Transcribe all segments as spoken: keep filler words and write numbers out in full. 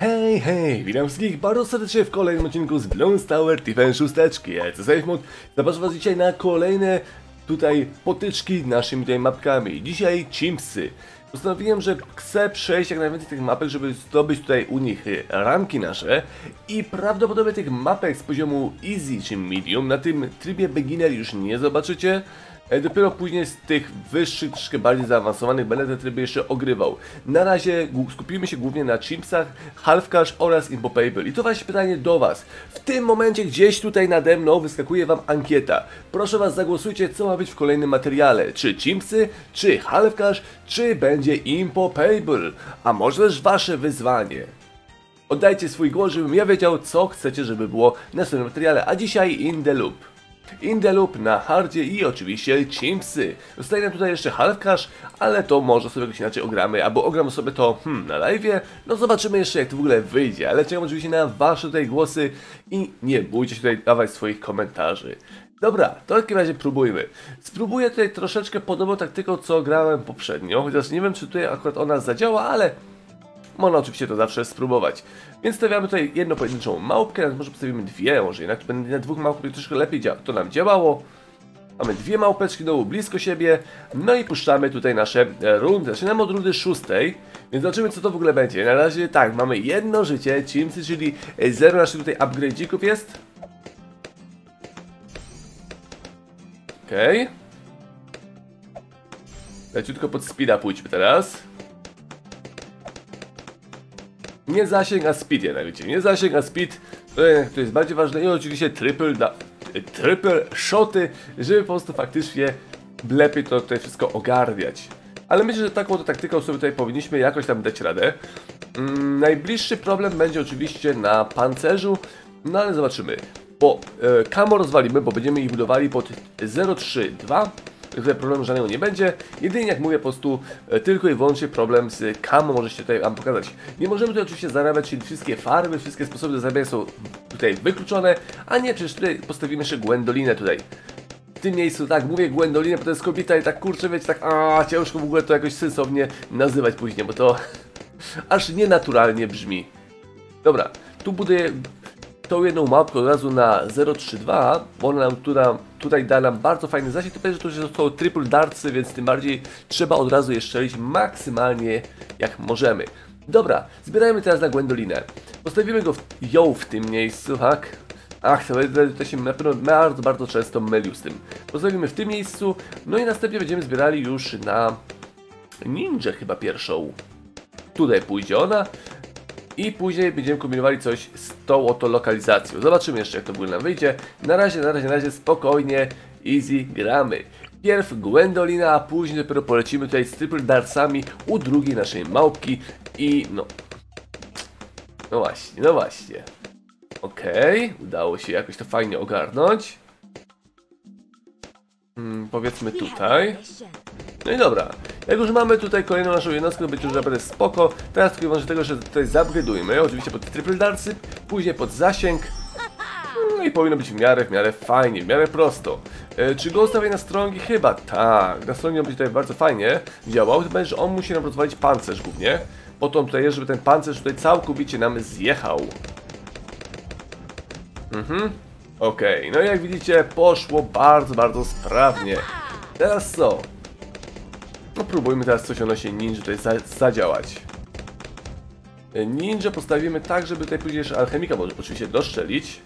Hej, hej, witam wszystkich bardzo serdecznie w kolejnym odcinku z Bloons Tower Defense sześć. Ja jestem Safe Mode. Zapraszam was dzisiaj na kolejne tutaj potyczki naszymi tutaj mapkami. Dzisiaj Chimpsy. Postanowiłem, że chcę przejść jak najwięcej tych mapek, żeby zdobyć tutaj u nich ranki nasze. I prawdopodobnie tych mapek z poziomu easy czy medium na tym trybie beginner już nie zobaczycie. Dopiero później z tych wyższych, troszkę bardziej zaawansowanych będę te tryby jeszcze ogrywał. Na razie skupimy się głównie na Chimpsach, Half Cash oraz Impopable. I to właśnie pytanie do was. W tym momencie gdzieś tutaj nade mną wyskakuje wam ankieta. Proszę was, zagłosujcie, co ma być w kolejnym materiale. Czy Chimpsy, czy Half Cash, czy będzie Impopable. A może też wasze wyzwanie. Oddajcie swój głos, żebym ja wiedział, co chcecie, żeby było na następnym materiale. A dzisiaj in the loop. In the loop na hardzie i oczywiście Chimpsy. Zostaje nam tutaj jeszcze Half Cash, ale to może sobie jakoś inaczej ogramy, albo ogram sobie to hmm, na live'ie. No zobaczymy jeszcze, jak to w ogóle wyjdzie, ale czekam oczywiście na wasze tutaj głosy i nie bójcie się tutaj dawać swoich komentarzy. Dobra, to w takim razie próbujmy. Spróbuję tutaj troszeczkę podobną taktyką, co grałem poprzednio, chociaż nie wiem, czy tutaj akurat ona zadziała, ale można oczywiście to zawsze spróbować. Więc stawiamy tutaj jedną pojedynczą małpkę, może postawimy dwie, może jednak na dwóch małpkach troszkę lepiej działa. To nam działało. Mamy dwie małpeczki dołu blisko siebie. No i puszczamy tutaj nasze rundy. Zaczynamy od rundy szóstej, więc zobaczymy, co to w ogóle będzie. Na razie tak, mamy jedno życie, Chimpsy, czyli zero naszych tutaj upgrade'ików jest. Okej. Okay. Leciutko pod speeda pójdźmy teraz. Nie zasięg, a speed jednak, wiecie, nie zasięg, a speed, to jest bardziej ważne i oczywiście triple, da, triple shoty, żeby po prostu faktycznie lepiej to tutaj wszystko ogarniać. Ale myślę, że taką to taktyką sobie tutaj powinniśmy jakoś tam dać radę. Mm, najbliższy problem będzie oczywiście na pancerzu, no ale zobaczymy, bo e, kamo rozwalimy, bo będziemy ich budowali pod zero trzy dwa. Tutaj problemu żadnego nie będzie, jedynie jak mówię po prostu tylko i wyłącznie problem z kamą może się tutaj wam pokazać. Nie możemy tutaj oczywiście zarabiać, czyli wszystkie farmy, wszystkie sposoby do zarabiania są tutaj wykluczone, a nie, przecież tutaj postawimy jeszcze Gwendolinę tutaj. W tym miejscu, tak, mówię Gwendolinę, bo to jest kobieta i tak kurczę, wiecie, tak a ciężko w ogóle to jakoś sensownie nazywać później, bo to aż nienaturalnie brzmi. Dobra, tu buduję tą jedną mapkę od razu na zero trzy dwa, bo ona nam tutaj, tutaj da nam bardzo fajny zasięg, to pewnie, że to już są triple darcy, więc tym bardziej trzeba od razu je strzelić maksymalnie jak możemy. Dobra, zbierajmy teraz na Gwendolinę. Postawimy go w, ją w tym miejscu, tak? Ach, to się na pewno bardzo, bardzo często mylił z tym. Postawimy w tym miejscu, no i następnie będziemy zbierali już na ninja chyba pierwszą. Tutaj pójdzie ona. I później będziemy kombinowali coś z tą oto lokalizacją. Zobaczymy jeszcze, jak to w ogóle nam wyjdzie. Na razie, na razie, na razie spokojnie, easy gramy. Pierw Gwendolina, a później dopiero polecimy tutaj z triple dartsami u drugiej naszej małpki. I no... No właśnie, no właśnie. Okej, okay, udało się jakoś to fajnie ogarnąć. Hmm, powiedzmy tutaj. No i dobra, jak już mamy tutaj kolejną naszą jednostkę, to będzie już naprawdę spoko. Teraz tylko może tego, że tutaj zabredujmy, oczywiście pod triple darcy, później pod zasięg. No i powinno być w miarę, w miarę fajnie, w miarę prosto. E, czy go ustawię na strągi? Chyba tak, na strągi będzie tutaj bardzo fajnie działał, to będzie, że on musi nam rozwalić pancerz głównie. Potem tutaj jest, żeby ten pancerz tutaj całkowicie nam zjechał. Mhm, okej, okay. No i jak widzicie, poszło bardzo, bardzo sprawnie. Teraz co? No próbujmy teraz coś o nosie ninja tutaj za zadziałać. Ninja postawimy tak, żeby tutaj później jeszcze alchemika może oczywiście doszczelić.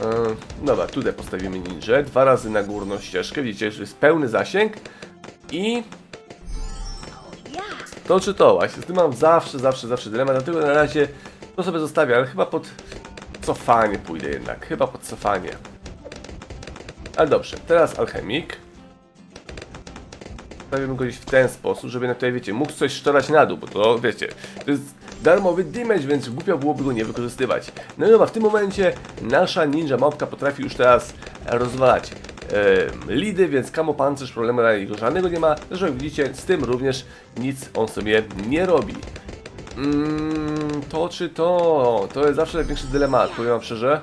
Yy, dobra, tutaj postawimy ninja. Dwa razy na górną ścieżkę. Widzicie, że jest pełny zasięg. I... To czy to? Właśnie, z tym mam zawsze, zawsze, zawsze dylemat. Dlatego na razie to sobie zostawię, ale chyba pod cofanie pójdę jednak. Chyba pod cofanie. Ale dobrze, teraz alchemik. Stawimy go gdzieś w ten sposób, żeby na tutaj, wiecie, mógł coś szczorać na dół, bo to, wiecie, to jest darmowy damage, więc głupio byłoby go nie wykorzystywać. No i dobra, w tym momencie nasza ninja małpka potrafi już teraz rozwalać yy, lidy, więc kamo pancerz problemu dla niego żadnego nie ma. Zresztą jak widzicie, z tym również nic on sobie nie robi. Mm, to czy to? To jest zawsze największy dylemat, powiem wam szczerze.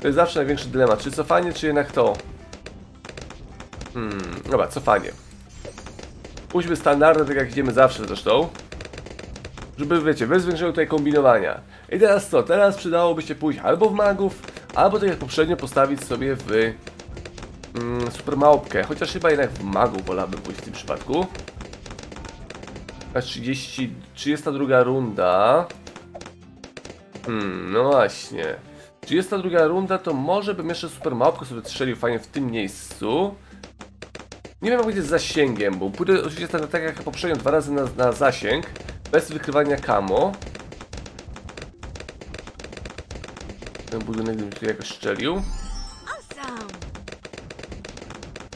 To jest zawsze największy dylemat, czy cofanie, czy jednak to? Hmm, dobra, cofanie. Pójdźmy standardem, tak jak idziemy zawsze zresztą. żeby, wiecie, bez większego tutaj kombinowania. I teraz co? Teraz przydałoby się pójść albo w magów, albo tak jak poprzednio postawić sobie w mm, supermałpkę. Chociaż chyba jednak w magów wolałbym pójść w tym przypadku. A trzydziesta druga runda. Hmm, no właśnie. trzydziesta druga runda to może bym jeszcze supermałpkę sobie strzelił fajnie w tym miejscu. Nie wiem jak będzie z zasięgiem, bo pójdę oczywiście tak jak poprzednio dwa razy na, na zasięg. Bez wykrywania kamo. Ten budynek bym tu jakoś strzelił.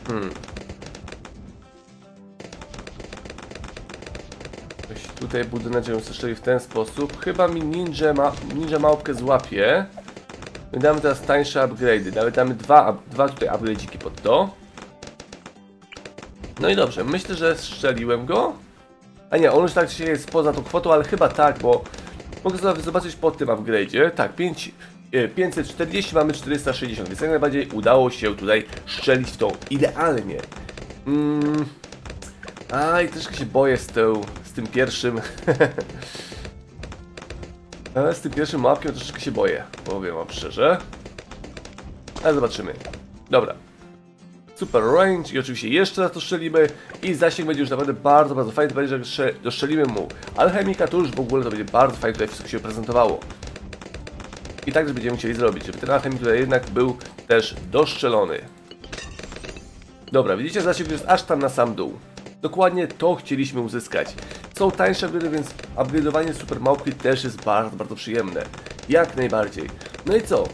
Hmm. Tutaj budynek bym strzelił w ten sposób. Chyba mi ninja, ma, ninja małpkę złapie. My damy teraz tańsze upgrade'y. Nawet damy dwa, dwa tutaj upgrade'iki pod to. No i dobrze, myślę, że strzeliłem go. A nie, on już tak się jest poza tą kwotą, ale chyba tak, bo mogę zobaczyć po tym upgrade'zie. Tak, pięć, pięćset czterdzieści, mamy czterysta sześćdziesiąt, więc jak najbardziej udało się tutaj strzelić w tą idealnie. Mm. Aj, troszkę się boję z, tą, z tym pierwszym. Z tym pierwszym mapkiem troszeczkę się boję, powiem wam szczerze. Ale zobaczymy. Dobra. Super range i oczywiście jeszcze raz to strzelimy i zasięg będzie już naprawdę bardzo, bardzo fajny, to będzie, że dostrzelimy mu alchemika, to już w ogóle to będzie bardzo fajnie tutaj wszystko się prezentowało. I tak, że będziemy chcieli zrobić, żeby ten alchemik tutaj jednak był też dostrzelony. Dobra, widzicie, zasięg jest aż tam na sam dół. Dokładnie to chcieliśmy uzyskać. Są tańsze upgrade'y, więc upgrade'owanie super małpki też jest bardzo, bardzo przyjemne. Jak najbardziej. No i co?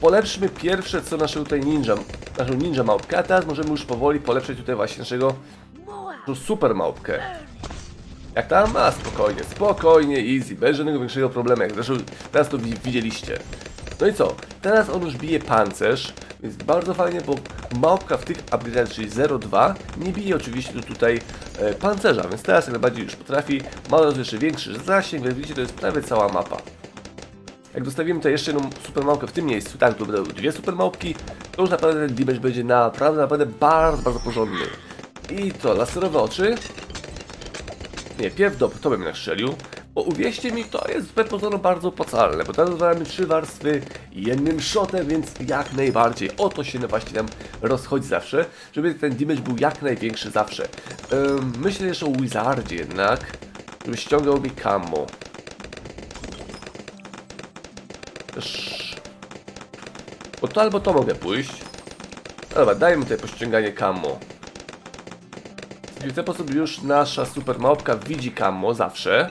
Polepszmy pierwsze co naszego tutaj ninja, naszą ninja małpkę, a teraz możemy już powoli polepszyć tutaj właśnie naszego super małpkę. Jak tam? A spokojnie, spokojnie, easy, bez żadnego większego problemu, jak zresztą teraz to widzieliście. No i co? Teraz on już bije pancerz, więc bardzo fajnie, bo małpka w tych upgrade'ach, czyli zero dwa, nie bije oczywiście tutaj e, pancerza, więc teraz jak najbardziej już potrafi, ma jeszcze większy zasięg, więc widzicie, to jest prawie cała mapa. Jak dostawimy tutaj jeszcze jedną supermałpkę w tym miejscu, tak, to będą dwie supermałpki, to już naprawdę ten damage będzie naprawdę, naprawdę bardzo, bardzo porządny. I to, laserowe oczy? Nie, pierw dob, to bym strzelił, bo uwierzcie mi, to jest zbyt pozorno bardzo opłacalne, bo teraz dodajemy trzy warstwy jednym shotem, więc jak najbardziej, o to się właśnie nam rozchodzi zawsze, żeby ten damage był jak największy zawsze. Yy, myślę jeszcze o Wizardzie jednak, żeby ściągał mi camo. Bo to albo to mogę pójść. Dobra, dajmy tutaj pościąganie kamo. I w ten sposób już nasza super małpka widzi kamo zawsze.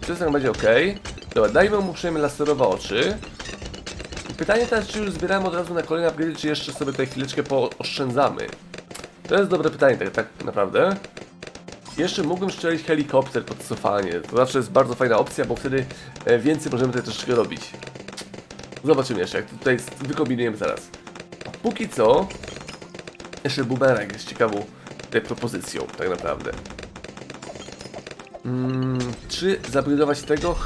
Wszystko będzie ok. Dobra, dajmy mu przynajmniej laserowe oczy. I pytanie teraz, czy już zbieramy od razu na kolejne upgrade, czy jeszcze sobie tutaj chwileczkę pooszczędzamy. To jest dobre pytanie, tak, tak naprawdę. Jeszcze mógłbym strzelić helikopter pod cofanie. To zawsze jest bardzo fajna opcja, bo wtedy więcej możemy tutaj troszeczkę robić. Zobaczymy jeszcze, jak to tutaj wykombinujemy zaraz. A póki co, jeszcze bumerang jest ciekawą tutaj propozycją, tak naprawdę. Hmm, czy zabudować tego?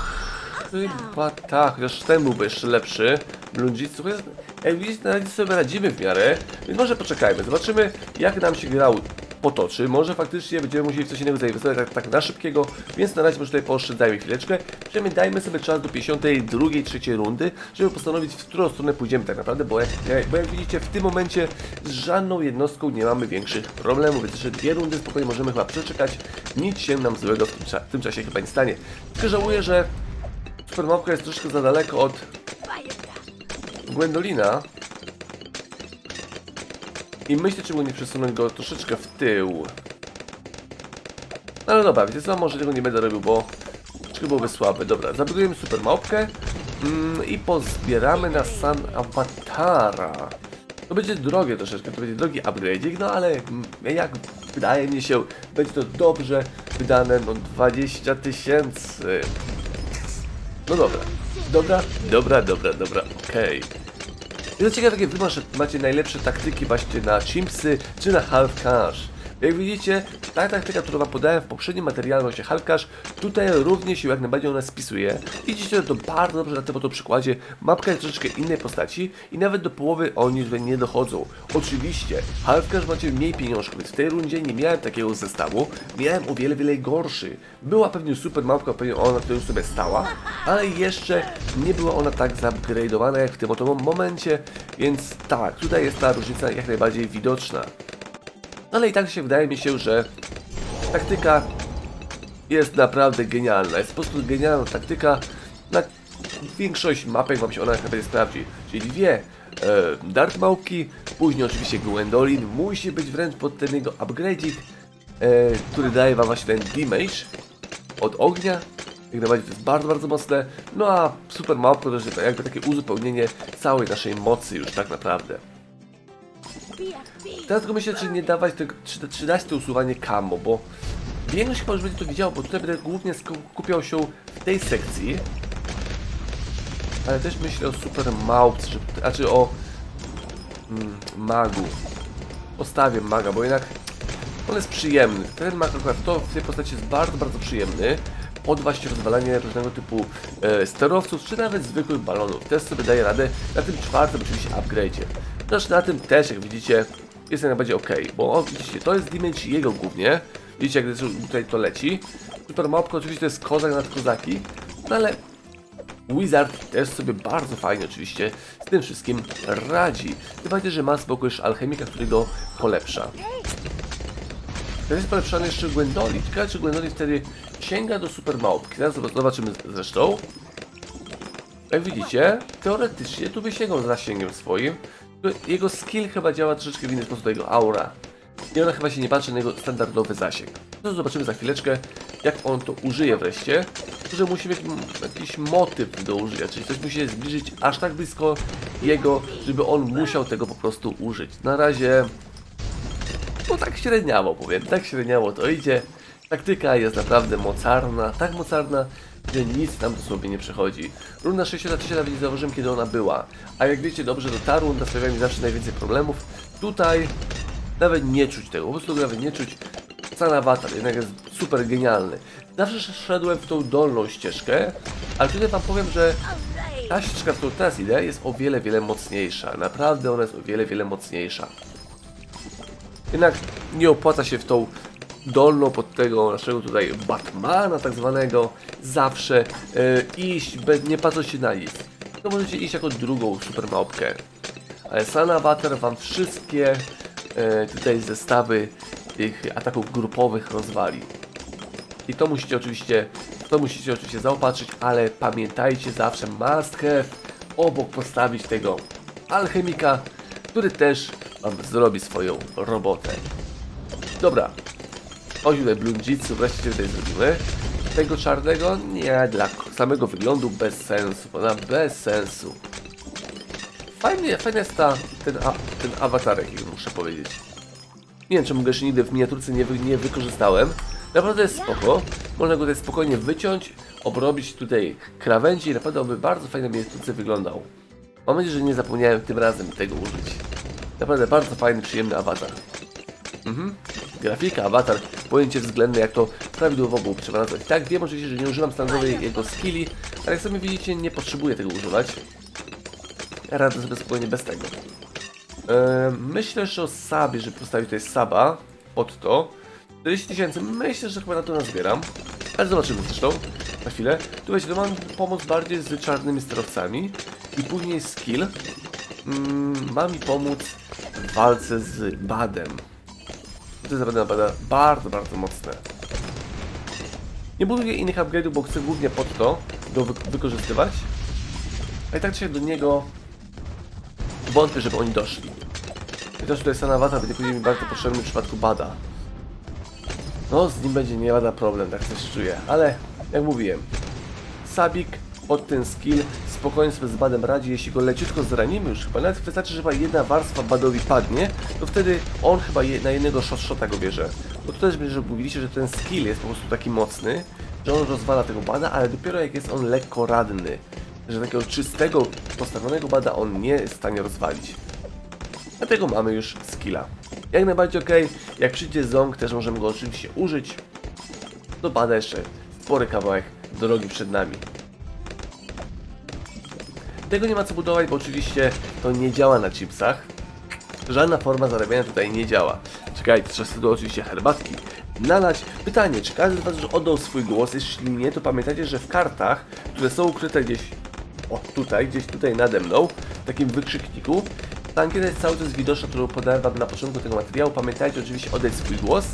Chyba tak, chociaż ten byłby jeszcze lepszy. Blundziców jest... Jak widzicie, na razie sobie radzimy w miarę, więc może poczekajmy. Zobaczymy, jak nam się grało. Potoczy, może faktycznie będziemy musieli w coś innego zainwestować tak, tak na szybkiego, więc na razie może tutaj pooszczędzajmy chwileczkę, przynajmniej dajmy sobie czas do pięćdziesiątej drugiej, trzeciej rundy, żeby postanowić, w którą stronę pójdziemy tak naprawdę, bo jak, bo jak widzicie, w tym momencie z żadną jednostką nie mamy większych problemów, więc jeszcze dwie rundy spokojnie możemy chyba przeczekać, nic się nam złego w tym, cza w tym czasie chyba nie stanie. Tylko żałuję, że supermałpka jest troszkę za daleko od Gwendolina. I myślę, czemu nie przesunąć go troszeczkę w tył. No ale dobra, wiecie co? Może tego nie będę robił, bo troszkę byłoby słabe. Dobra, zabudujemy super małpkę mm, i pozbieramy na Sun Avatara. To będzie drogie troszeczkę, to będzie drogi upgrade'ik, no ale jak wydaje mi się, będzie to dobrze wydane, no dwadzieścia tysięcy. No dobra, dobra, dobra, dobra, dobra, okej. Okay. I to ciekawe, jakie wy macie najlepsze taktyki właśnie na Chimpsy czy na Half Cash. Jak widzicie, ta taktyka, którą podałem w poprzednim materiale właśnie Half Cash, tutaj również się jak najbardziej ona spisuje. Widzicie, że to bardzo dobrze na tym oto przykładzie. Mapka jest troszeczkę innej postaci i nawet do połowy oni tutaj nie dochodzą. Oczywiście, Half Cash macie mniej pieniążków, więc w tej rundzie nie miałem takiego zestawu. Miałem o wiele, wiele gorszy. Była pewnie super mapka, pewnie ona, którą sobie stała, ale jeszcze nie była ona tak zupgradowana jak w tym oto momencie, więc tak, tutaj jest ta różnica jak najbardziej widoczna. Ale i tak się wydaje mi się, że taktyka jest naprawdę genialna. Jest po prostu genialna taktyka. Na większość mapek wam się ona jak najbardziej sprawdzi. Czyli dwie e, dart małpki, później oczywiście Gwendolin. Musi być wręcz pod ten jego upgrade'ik, e, który daje wam właśnie ten damage od ognia. Jak najbardziej to jest bardzo, bardzo mocne. No a super małpko to jest jakby takie uzupełnienie całej naszej mocy już tak naprawdę. Teraz tylko myślę, czy nie dawać tego trzynaste usuwanie camo, bo większość chyba już będzie to widziało, bo tutaj będę głównie skupiał się w tej sekcji. Ale też myślę o super małpce, znaczy o mm, magu. Postawię maga, bo jednak on jest przyjemny. Ten mag akurat to w tej postaci jest bardzo, bardzo przyjemny. Od właśnie rozwalanie różnego typu e, sterowców, czy nawet zwykłych balonów. Też sobie daje radę na tym czwartym oczywiście upgrade'cie. Znaczy na tym też, jak widzicie, jest jak najbardziej ok, bo o, widzicie, to jest damage jego głównie. Widzicie, jak tutaj to leci. Super małpka oczywiście to jest kozak nad kozaki, no ale Wizard też sobie bardzo fajnie oczywiście z tym wszystkim radzi. Tym bardziej, że ma spoko już alchemika, który go polepsza. Teraz jest polepszany jeszcze Gwendolin. Ciekawe, czy Gwendolin wtedy sięga do super małpki. Teraz zobaczymy zresztą. Jak widzicie, teoretycznie tu by sięgał z zasięgiem swoim. Jego skill chyba działa troszeczkę w inny sposób, jego aura. I ona chyba się nie patrzy na jego standardowy zasięg. To zobaczymy za chwileczkę, jak on to użyje wreszcie. Że musi mieć jakiś motyw do użycia, czyli coś musi się zbliżyć aż tak blisko jego, żeby on musiał tego po prostu użyć. Na razie... No tak średniało powiem, tak średniało to idzie. Taktyka jest naprawdę mocarna, tak mocarna, że nic tam dosłownie nie przechodzi. Runda sześćdziesiąt trzy nawet nie zauważyłem, kiedy ona była. A jak wiecie dobrze, to ta runda sprawia mi zawsze najwięcej problemów. Tutaj nawet nie czuć tego, po prostu nawet nie czuć. Sun Avatar jednak jest super genialny. Zawsze szedłem w tą dolną ścieżkę, ale tutaj wam powiem, że ta ścieżka, w którą teraz idę, jest o wiele, wiele mocniejsza. Naprawdę ona jest o wiele, wiele mocniejsza. Jednak nie opłaca się w tą dolną pod tego naszego tutaj Batmana tak zwanego zawsze yy, iść, bez, nie patrząc się na nic. To możecie iść jako drugą super małpkę. Ale Sun Avatar wam wszystkie yy, tutaj zestawy tych ataków grupowych rozwali. I to musicie oczywiście, to musicie oczywiście zaopatrzyć, ale pamiętajcie zawsze must have obok postawić tego alchemika, który też zrobi swoją robotę. Dobra. Chodźmy tutaj blundzicu, wreszcie tutaj zrobimy. Tego czarnego? Nie, dla samego wyglądu bez sensu. Ona bez sensu. Fajnie, fajnie jest ta, ten, a, ten awatarek, muszę powiedzieć. Nie wiem, czemu go jeszcze nigdy w miniaturce nie, wy, nie wykorzystałem. Naprawdę jest spoko. Można go tutaj spokojnie wyciąć, obrobić tutaj krawędzi i naprawdę on by bardzo fajnie w miniaturce wyglądał. Mam nadzieję, że nie zapomniałem tym razem tego użyć. Naprawdę bardzo fajny, przyjemny awatar. Mhm. Grafika, awatar, pojęcie względne, jak to prawidłowo było przewracać. Tak, wiem oczywiście, że nie używam standardowej jego skilli, ale jak sami widzicie, nie potrzebuję tego używać. Radzę sobie spokojnie bez tego. Eee, myślę, że o sabie, żeby postawić tutaj saba, od to. czterdzieści tysięcy, myślę, że chyba na to nazbieram. Ale zobaczymy zresztą, na chwilę. Tu wiecie, to mam pomoc bardziej z czarnymi sterowcami. I później skill mm, ma mi pomóc w walce z badem. To jest naprawdę bada bardzo, bardzo mocne. Nie buduję innych upgrade'ów, bo chcę głównie pod to go wy wykorzystywać. A i tak się do niego wątpię, żeby oni doszli. I też tutaj Sun Avatar będzie później mi bardzo potrzebny w przypadku bada. No, z nim będzie nie lada problem, tak coś czuję. Ale, jak mówiłem, sabik pod ten skill spokojnie sobie z badem radzi, jeśli go leciutko zranimy już chyba, nawet wystarczy, że chyba jedna warstwa badowi padnie, to wtedy on chyba je, na jednego shot-shota go bierze. Bo tu też będzie, że mówiliście, że ten skill jest po prostu taki mocny, że on rozwala tego bada, ale dopiero jak jest on lekko radny, że takiego czystego, postawionego bada on nie jest w stanie rozwalić. dlatego mamy już skilla. Jak najbardziej ok, jak przyjdzie ząg, też możemy go oczywiście użyć. Dopada jeszcze spory kawałek drogi przed nami. Tego nie ma co budować, bo oczywiście to nie działa na chipsach. Żadna forma zarabiania tutaj nie działa. Czekajcie, trzeba sobie oczywiście herbatki nalać. Pytanie, czy każdy z was już oddał swój głos? Jeśli nie, to pamiętajcie, że w kartach, które są ukryte gdzieś, o tutaj, gdzieś tutaj nade mną, w takim wykrzykniku, ta ankieta jest cały czas widoczna, którą podałem wam na początku tego materiału. Pamiętajcie oczywiście oddać swój głos,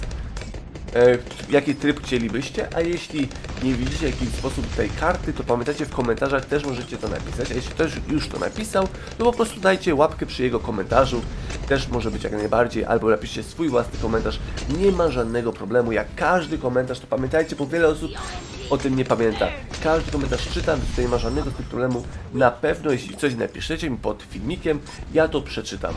e, jaki tryb chcielibyście, a jeśli nie widzicie w jakiś sposób tej karty, to pamiętajcie, w komentarzach też możecie to napisać, a jeśli ktoś już to napisał, to po prostu dajcie łapkę przy jego komentarzu, też może być jak najbardziej, albo napiszcie swój własny komentarz, nie ma żadnego problemu, jak każdy komentarz, to pamiętajcie, bo wiele osób o tym nie pamięta. Każdy komentarz czytam, tutaj nie ma żadnego problemu. Na pewno, jeśli coś napiszecie mi pod filmikiem, ja to przeczytam.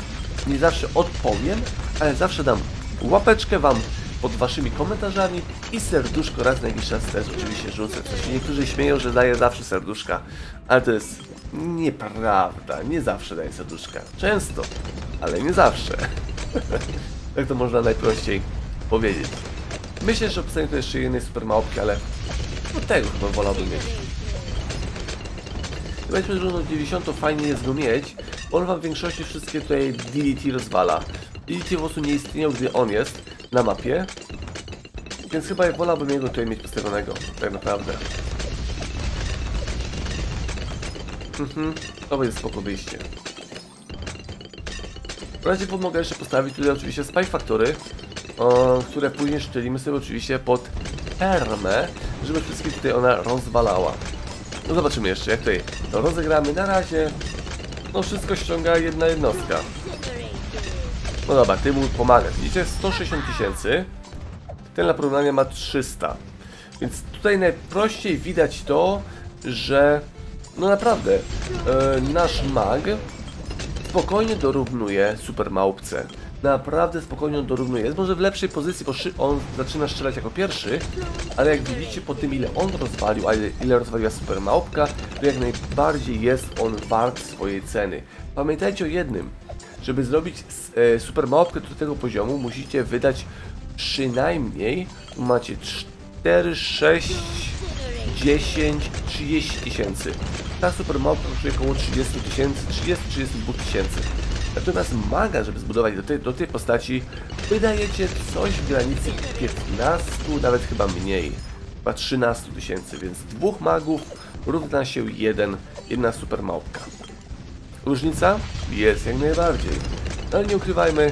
Nie zawsze odpowiem, ale zawsze dam łapeczkę wam pod waszymi komentarzami i serduszko raz na jakiś czas też oczywiście rzucę. Coś. Niektórzy śmieją, że daję zawsze serduszka, ale to jest nieprawda. Nie zawsze daję serduszka. Często, ale nie zawsze. Tak to można najprościej powiedzieć. Myślę, że powstanie to jeszcze jednej super małpki, ale no tego chyba wolałbym mieć. Zobaczmy, że no dziewięćdziesiąt fajnie jest go mieć. On wam w większości wszystkie tutaj D D T rozwala. D D T po prostu nie istnieją, gdy on jest na mapie. Więc chyba wolałbym jego tutaj mieć postawionego, tak naprawdę. Mhm, to będzie spoko wyjście. W razie pomogę jeszcze postawić tutaj oczywiście Spy Factory, o, które później szczelimy sobie oczywiście pod termę, żeby wszystkie tutaj ona rozwalała. No zobaczymy jeszcze, jak tutaj to rozegramy. Na razie no wszystko ściąga jedna jednostka. No dobra, ty mu pomagasz. Widzicie, sto sześćdziesiąt tysięcy. Ten dla porównania ma trzysta. Więc tutaj najprościej widać to, że no naprawdę yy, nasz mag spokojnie dorównuje super małpce. Naprawdę spokojnie on dorównuje. Jest może w lepszej pozycji, bo on zaczyna strzelać jako pierwszy, ale jak widzicie po tym, ile on rozwalił, a ile, ile rozwaliła super małpka, to jak najbardziej jest on wart swojej ceny. Pamiętajcie o jednym. Żeby zrobić e, super małpkę do tego poziomu, musicie wydać przynajmniej, tu macie cztery, sześć, dziesięć, trzydzieści tysięcy. Ta super małpka kosztuje około trzydzieści tysięcy, trzydzieści do trzydziestu dwóch tysięcy. Natomiast maga, żeby zbudować do tej, do tej postaci, wydajecie coś w granicy piętnastu, nawet chyba mniej, chyba trzynastu tysięcy, więc dwóch magów równa się jeden, jedna super małpka. Różnica jest jak najbardziej, ale nie ukrywajmy,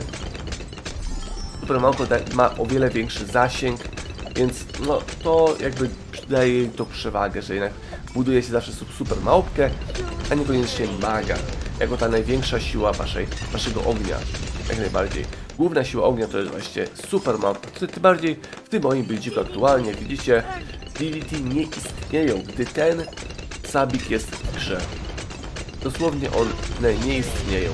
super małpka ma o wiele większy zasięg, więc no to jakby daje jej to przewagę, że jednak buduje się zawsze super małpkę, a niekoniecznie maga. Jako ta największa siła waszej, waszego ognia, jak najbardziej. Główna siła ognia to jest właśnie super małpka, tym bardziej w tym moim buildziku aktualnie. Widzicie, D D T nie istnieją, gdy ten sabik jest w grze. Dosłownie one nie istnieją.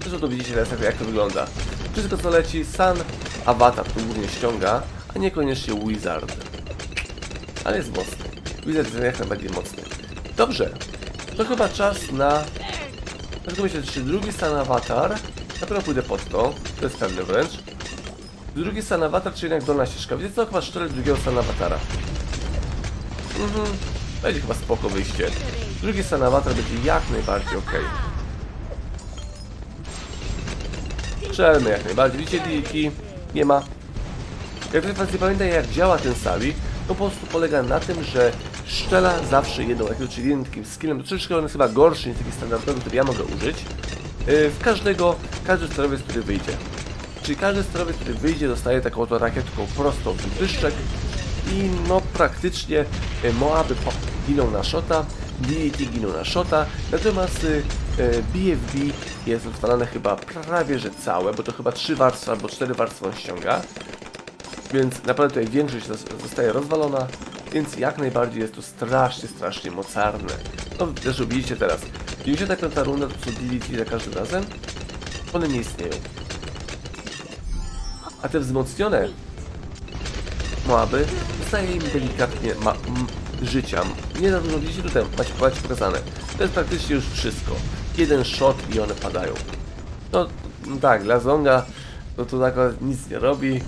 Zresztą to widzicie teraz, jak to wygląda. Wszystko co leci, Sun Avatar tu głównie ściąga, a niekoniecznie Wizard. Ale jest mocny. Wizard jest jak najbardziej mocny. Dobrze. To chyba czas na... Dlatego myślę, czy drugi Sun Avatar... Na pewno pójdę pod to, to jest pewne wręcz. Drugi Sun Avatar, czy jednak dolna ścieżka. Wiecie co? Chyba szczerze drugiego Sun Avatara. Mhm, będzie chyba spoko wyjście. Drugi Sun Avatar będzie jak najbardziej ok. Strzelmy jak najbardziej. Widzicie, D D T nie ma. Jak ktoś was nie pamięta, jak działa ten sabi, to po prostu polega na tym, że szczela zawsze jedną, czyli jednym takim skillem, to troszeczkę on jest chyba gorszy niż taki standardowy, który ja mogę użyć. Yy, w każdego, każdy sterowiec, który wyjdzie. Czyli każdy sterowiec, który wyjdzie, dostaje taką oto rakietką prosto w dyszczek i no praktycznie yy, Moaby giną na shota, D D T giną na shota, natomiast yy, B F B jest odwalane chyba prawie że całe, bo to chyba trzy warstwy albo cztery warstwy on ściąga. Więc naprawdę tutaj większość zostaje rozwalona, więc jak najbardziej jest to strasznie, strasznie mocarne. No zresztą widzicie teraz, dziewięćdziesiąta piąta runda to są D D T za każdym razem, one nie istnieją. A te wzmocnione moaby dostaje im delikatnie ma życia. Nie za dużo widzicie tutaj, macie pokazane. To jest praktycznie już wszystko. Jeden shot i one padają. No tak, dla Zonga no to tak nic nie robi,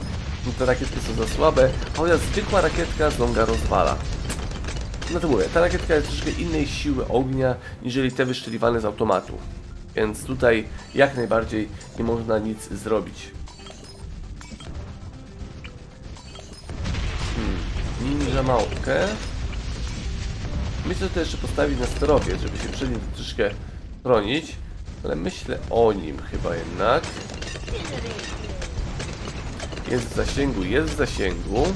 te rakietki są za słabe, chociaż zwykła rakietka Zonga rozwala. No to mówię, ta rakietka jest troszkę innej siły ognia, niżeli te wyszczeliwane z automatu. Więc tutaj jak najbardziej nie można nic zrobić. Hmm, ninja małpkę. Myślę, że to jeszcze postawić na sterowie, żeby się przed nim troszkę chronić. Ale myślę o nim chyba jednak. Jest w zasięgu, jest w zasięgu.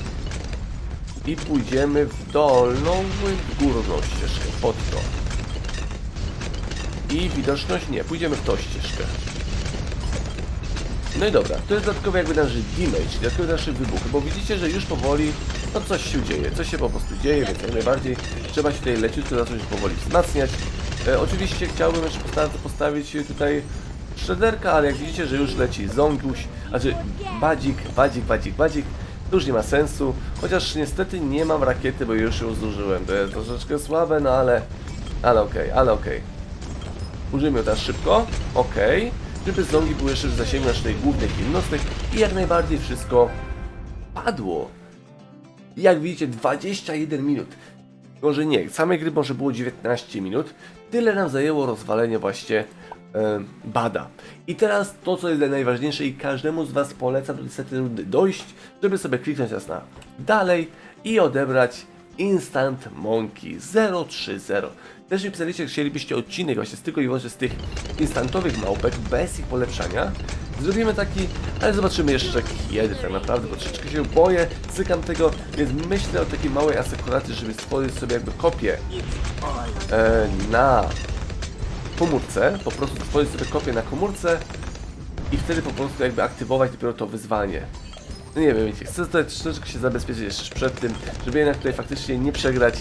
I pójdziemy w dolną, w górną ścieżkę, pod to. I widoczność nie, pójdziemy w tą ścieżkę. No i dobra, to jest dodatkowy jakby nasz damage, dodatkowy nasz wybuch, bo widzicie, że już powoli no coś się dzieje, coś się po prostu dzieje, więc jak najbardziej trzeba się tutaj leciutko zacząć powoli wzmacniać. E, oczywiście chciałbym jeszcze postawić, postawić tutaj szrederka, ale jak widzicie, że już leci Zonguś, znaczy badzik, badzik, badzik, badzik. To już nie ma sensu, chociaż niestety nie mam rakiety, bo już ją zużyłem. To jest troszeczkę słabe, no ale... Ale okej, okay, ale okej. Okay. Użyjmy ją teraz szybko, okej. Okay. Żeby Zongi były jeszcze w zasięgu naszych głównych jednostek i jak najbardziej wszystko padło. Jak widzicie, dwadzieścia jeden minut. Może nie, samej gry może było dziewiętnaście minut. Tyle nam zajęło rozwalenie właśnie... Bada. I teraz to, co jest najważniejsze i każdemu z was polecam do niestety dojść, żeby sobie kliknąć raz na dalej i odebrać Instant Monkey zero trzydzieści. Też mi pisaliście, że chcielibyście odcinek właśnie z tylko i wyłącznie z tych instantowych małpek, bez ich polepszania. Zrobimy taki, ale zobaczymy jeszcze kiedy tak naprawdę, bo troszeczkę się boję, cykam tego, więc myślę o takiej małej asekuracji, żeby stworzyć sobie jakby kopię e, na... komórce, po prostu stworzyć sobie kopię na komórce i wtedy po prostu jakby aktywować dopiero to wyzwanie. No nie wiem, wiecie, chcę tutaj troszeczkę się zabezpieczyć jeszcze przed tym, żeby jednak tutaj faktycznie nie przegrać,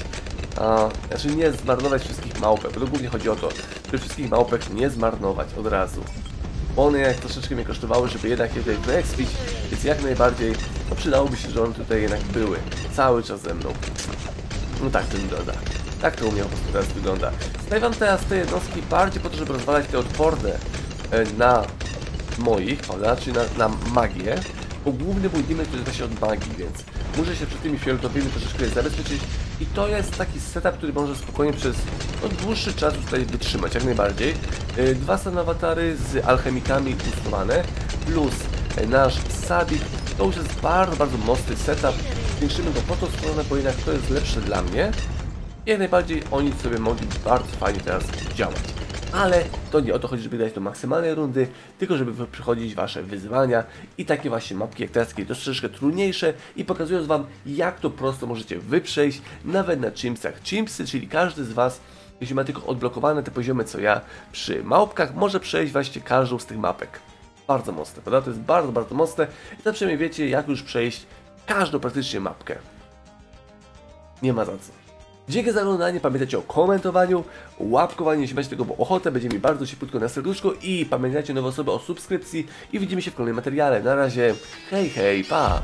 a, znaczy nie zmarnować wszystkich małpek, bo to głównie chodzi o to, żeby wszystkich małpek nie zmarnować od razu. Bo one jak troszeczkę mnie kosztowały, żeby jednak je tutaj wyekspić, więc jak najbardziej no przydałoby się, że one tutaj jednak były cały czas ze mną. No tak to wygląda. Tak to u mnie po prostu teraz wygląda. Stawiam teraz te jednostki bardziej po to, żeby rozwalać te odporne na moich, prawda, czyli na, na magię. Bo główny mój damage to jest właśnie od magii, więc muszę się przed tymi fioletowymi troszeczkę zabezpieczyć. I to jest taki setup, który może spokojnie przez no, dłuższy czas tutaj wytrzymać, jak najbardziej. Dwa Sun Avatary z alchemikami pustowane, plus nasz Sabik. To już jest bardzo, bardzo mocny setup. Zwiększymy go po tą stronę, bo jednak to jest lepsze dla mnie. Jak najbardziej oni sobie mogli bardzo fajnie teraz działać. Ale to nie o to chodzi, żeby grać do maksymalnej rundy, tylko żeby przychodzić wasze wyzwania i takie właśnie mapki jak teraz, kiedy to troszeczkę trudniejsze i pokazując wam, jak to prosto możecie wy przejść, nawet na Chimpsach. Chimpsy, czyli każdy z was, jeśli ma tylko odblokowane te poziomy co ja przy małpkach, może przejść właśnie każdą z tych mapek. Bardzo mocne, prawda? To jest bardzo, bardzo mocne i zawsze mi wiecie, jak już przejść każdą praktycznie mapkę. Nie ma za co. Dzięki za oglądanie, pamiętajcie o komentowaniu, łapkowaniu, jeśli macie tego bo ochotę, będzie mi bardzo ciepłutko na serduszko i pamiętajcie nowe osoby o subskrypcji i widzimy się w kolejnym materiale. Na razie, hej hej, pa!